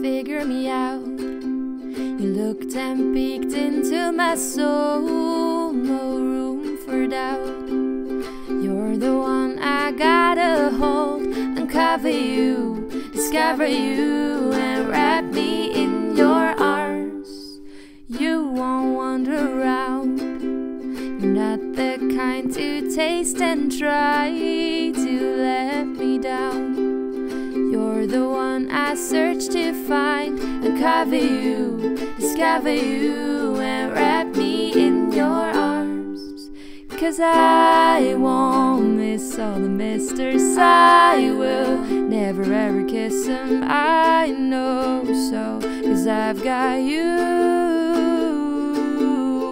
figure me out. You looked and peeked into my soul, no room for doubt. You're the one I gotta hold, uncover you, discover you, and wrap me in your arms. You won't wander around. You're not the kind to taste and try to let me down. You're the one I search to find, uncover you, discover you, and wrap me in your arms. 'Cause I won't miss all the misters, I will never ever kiss them, I know so. 'Cause I've got you,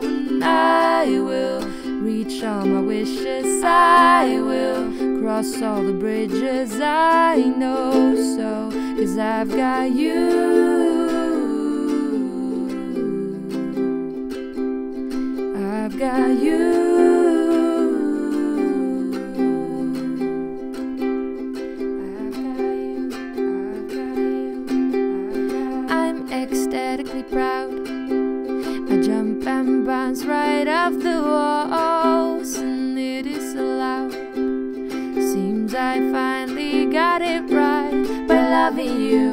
and I will reach all my wishes, I will cross all the bridges, I know so. 'Cause I've got you, I've got you, I've got you, I've got you. I'm ecstatically proud. I jump and bounce right off the walls, and it is allowed. Seems I finally got it right by loving you,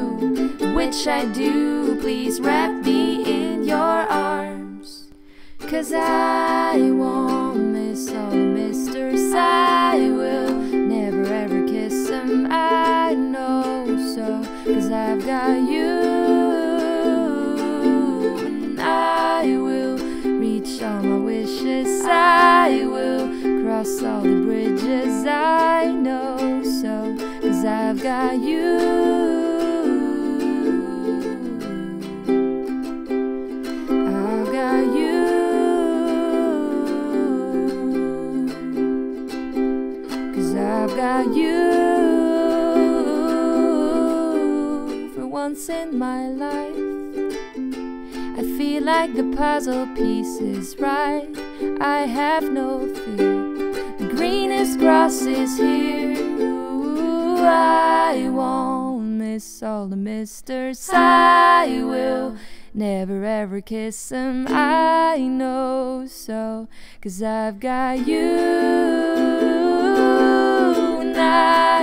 which I do. Please wrap me in your arms. 'Cause I won't miss all the misters, I will never ever kiss them, I know so. 'Cause I've got you, and I will reach all my wishes, I will cross all the bridges, I know so. 'Cause I've got you, I've got you, cause I've got you. For once in my life, I feel like the puzzle piece is right. I have no fear. Greenest grass is here. Ooh, I won't miss all the misters, I will never ever kiss them, I know so. 'Cause I've got you, and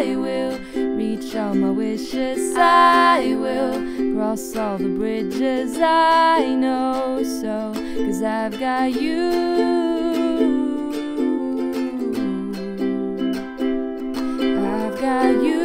I will reach all my wishes, I will cross all the bridges, I know so. 'Cause I've got you, I've got you.